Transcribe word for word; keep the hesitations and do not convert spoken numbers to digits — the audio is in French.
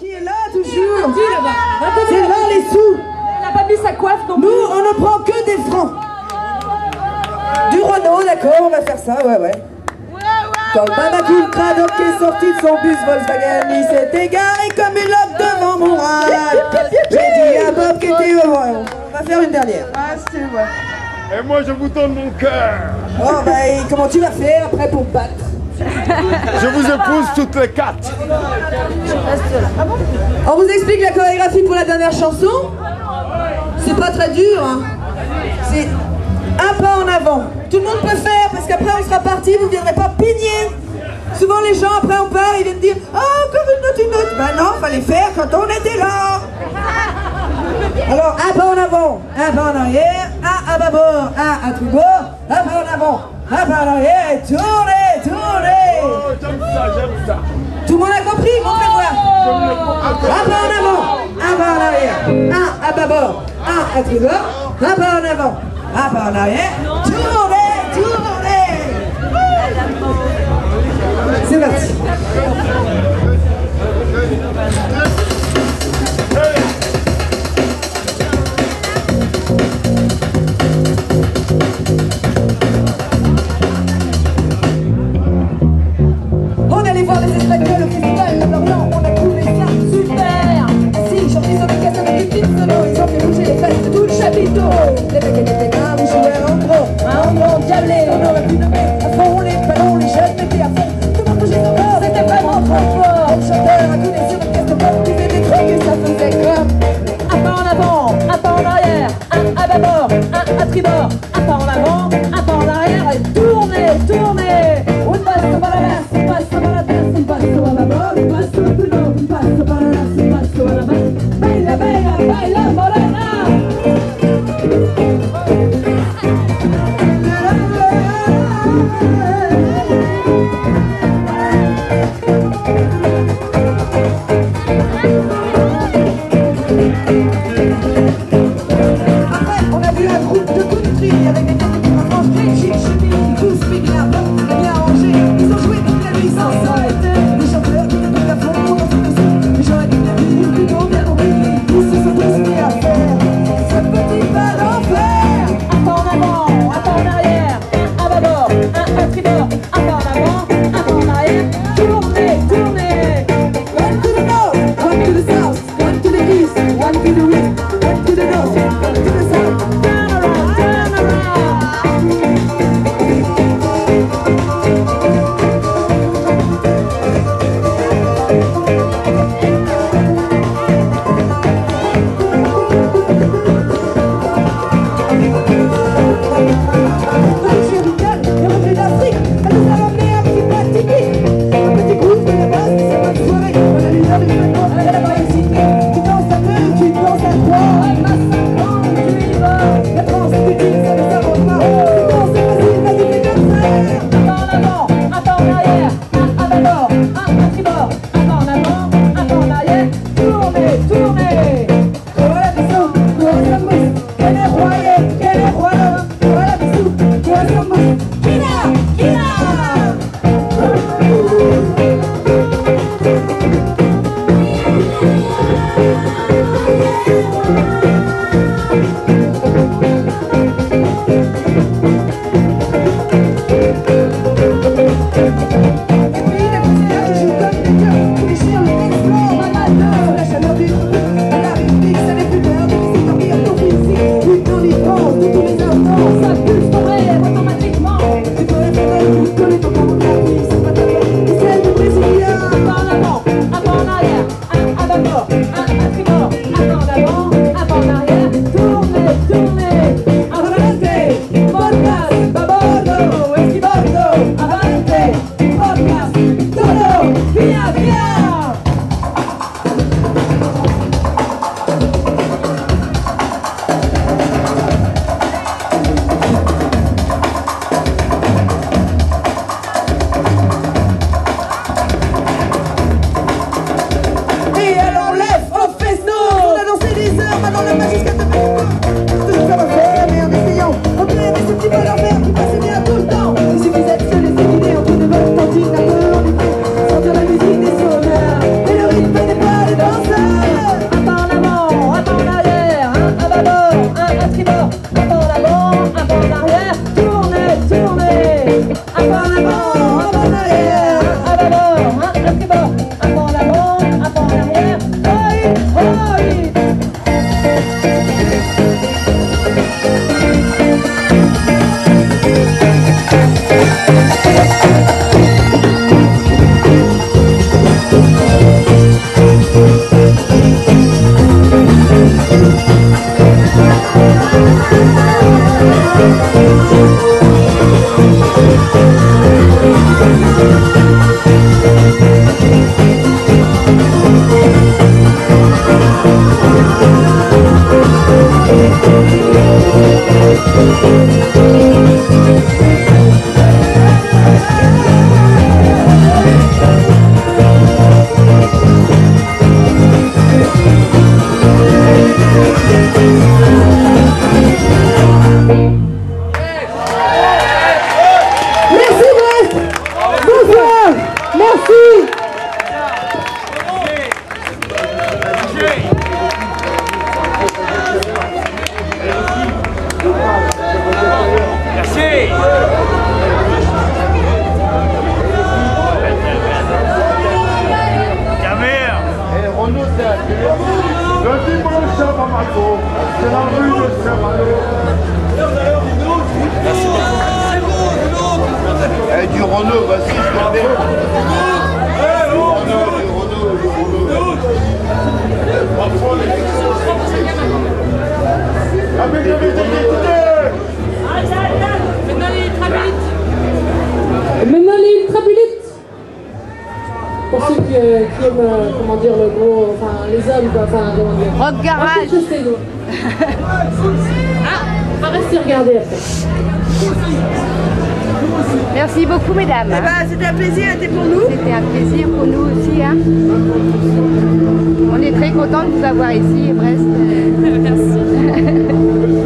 Qui est là toujours. C'est là les sous. Elle n'a pas mis sa coiffe non plus. Nous, on ne prend que des francs. Du Renault, d'accord, on va faire ça, ouais, ouais. Quand Babacul Krado est sorti de son bus Volkswagen, il s'est égaré comme une loque devant mon rage. J'ai dit à Bob qui était au roi. On va faire une dernière. Ah, c'est vrai. Et moi, je vous donne mon cœur. Oh, bah, comment tu vas faire après pour battre? Je vous épouse toutes les quatre. On vous explique la chorégraphie pour la dernière chanson. C'est pas très dur, hein. C'est un pas en avant. Tout le monde peut faire parce qu'après on sera parti, vous ne viendrez pas pigner. Souvent les gens après on part, ils viennent dire « Oh, comme une note, une note !» Ben non, fallait faire quand on était là. Alors, un pas en avant, un pas en arrière, un à bâbord, un à tout bord, un pas en avant, un pas en arrière et tournez, tournez. Oh, j'aime ça, j'aime ça. Tout le monde a compris, montrez-moi. Un pas en avant, un pas en arrière, un à bâbord, un à tout bord, un pas en avant, un pas en arrière, tournez, tournez. C'est parti. Podcast. Maintenant les ultra-pélites. Pour ceux qui, euh, qui aiment euh, comment dire, le gros, enfin les hommes quoi, enfin comment dire. Rock garage. Ah, on va rester regarder après. Merci beaucoup mesdames. Eh ben, c'était un plaisir, c'était pour nous. C'était un plaisir pour nous aussi. Hein. On est très contents de vous avoir ici, Brest. Merci.